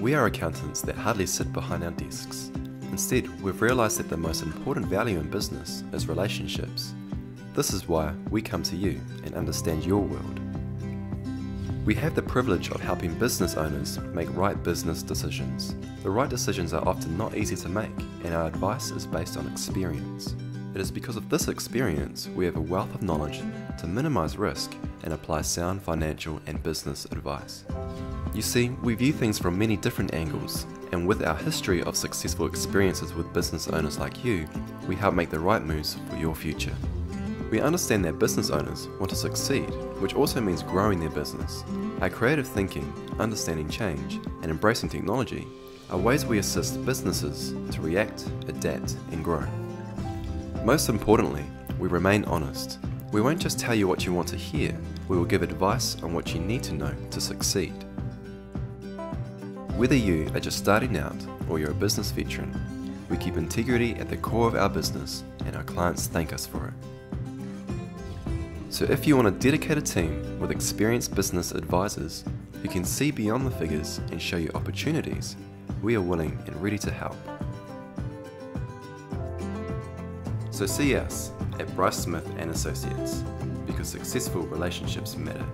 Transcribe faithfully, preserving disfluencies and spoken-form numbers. We are accountants that hardly sit behind our desks. Instead, we've realized that the most important value in business is relationships. This is why we come to you and understand your world. We have the privilege of helping business owners make right business decisions. The right decisions are often not easy to make, and our advice is based on experience. It is because of this experience we have a wealth of knowledge to minimize risk and apply sound financial and business advice. You see, we view things from many different angles, and with our history of successful experiences with business owners like you, we help make the right moves for your future. We understand that business owners want to succeed, which also means growing their business. Our creative thinking, understanding change, and embracing technology are ways we assist businesses to react, adapt, and grow. Most importantly, we remain honest. We won't just tell you what you want to hear, we will give advice on what you need to know to succeed. Whether you are just starting out or you're a business veteran, we keep integrity at the core of our business, and our clients thank us for it. So if you want a dedicated team with experienced business advisors who can see beyond the figures and show you opportunities, we are willing and ready to help. So see us at Bryce Smith and Associates, because successful relationships matter.